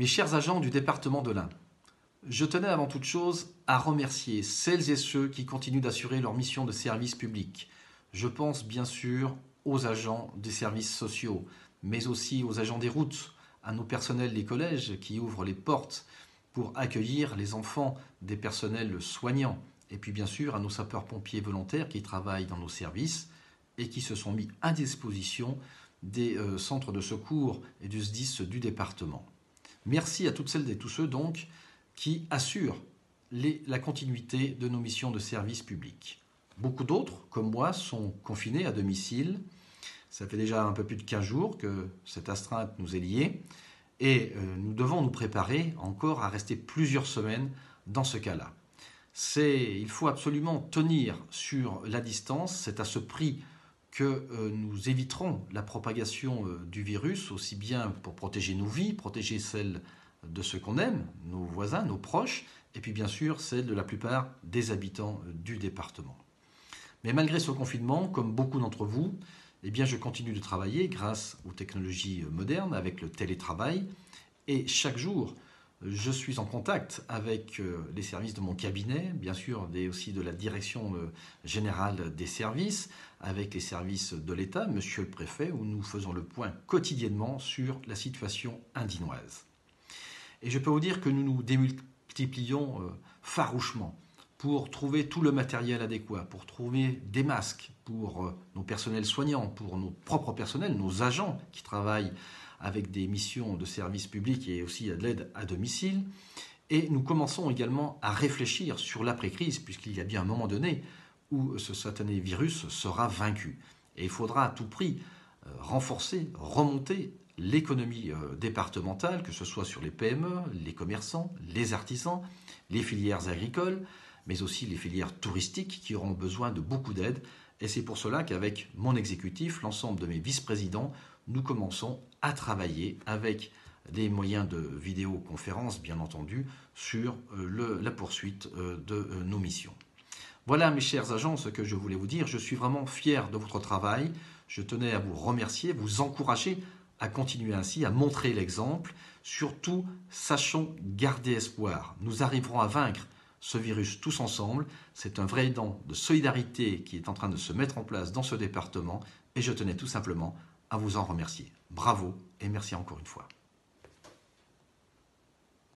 Mes chers agents du département de l'Ain, je tenais avant toute chose à remercier celles et ceux qui continuent d'assurer leur mission de service public. Je pense bien sûr aux agents des services sociaux, mais aussi aux agents des routes, à nos personnels des collèges qui ouvrent les portes pour accueillir les enfants des personnels soignants, et puis bien sûr à nos sapeurs-pompiers volontaires qui travaillent dans nos services et qui se sont mis à disposition des centres de secours et du SDIS du département. Merci à toutes celles et tous ceux donc qui assurent la continuité de nos missions de service public. Beaucoup d'autres, comme moi, sont confinés à domicile. Ça fait déjà un peu plus de 15 jours que cette astreinte nous est liée et nous devons nous préparer encore à rester plusieurs semaines dans ce cas-là. Il faut absolument tenir sur la distance, c'est à ce prix que nous éviterons la propagation du virus, aussi bien pour protéger nos vies, protéger celles de ceux qu'on aime, nos voisins, nos proches, et puis bien sûr celles de la plupart des habitants du département. Mais malgré ce confinement, comme beaucoup d'entre vous, eh bien je continue de travailler grâce aux technologies modernes, avec le télétravail, et chaque jour, je suis en contact avec les services de mon cabinet, bien sûr aussi de la direction générale des services, avec les services de l'État, monsieur le préfet, où nous faisons le point quotidiennement sur la situation indinoise. Et je peux vous dire que nous nous démultiplions farouchement pour trouver tout le matériel adéquat, pour trouver des masques pour nos personnels soignants, pour nos propres personnels, nos agents qui travaillent avec des missions de service public et aussi à de l'aide à domicile. Et nous commençons également à réfléchir sur l'après-crise, puisqu'il y a bien un moment donné où ce satané virus sera vaincu. Et il faudra à tout prix renforcer, remonter l'économie départementale, que ce soit sur les PME, les commerçants, les artisans, les filières agricoles, mais aussi les filières touristiques qui auront besoin de beaucoup d'aide. Et c'est pour cela qu'avec mon exécutif, l'ensemble de mes vice-présidents, nous commençons à travailler avec des moyens de vidéoconférence, bien entendu, sur la poursuite de nos missions. Voilà, mes chers agents, ce que je voulais vous dire. Je suis vraiment fier de votre travail. Je tenais à vous remercier, vous encourager à continuer ainsi, à montrer l'exemple. Surtout, sachons garder espoir. Nous arriverons à vaincre ce virus tous ensemble. C'est un vrai élan de solidarité qui est en train de se mettre en place dans ce département et je tenais tout simplement à vous en remercier. Bravo et merci encore une fois.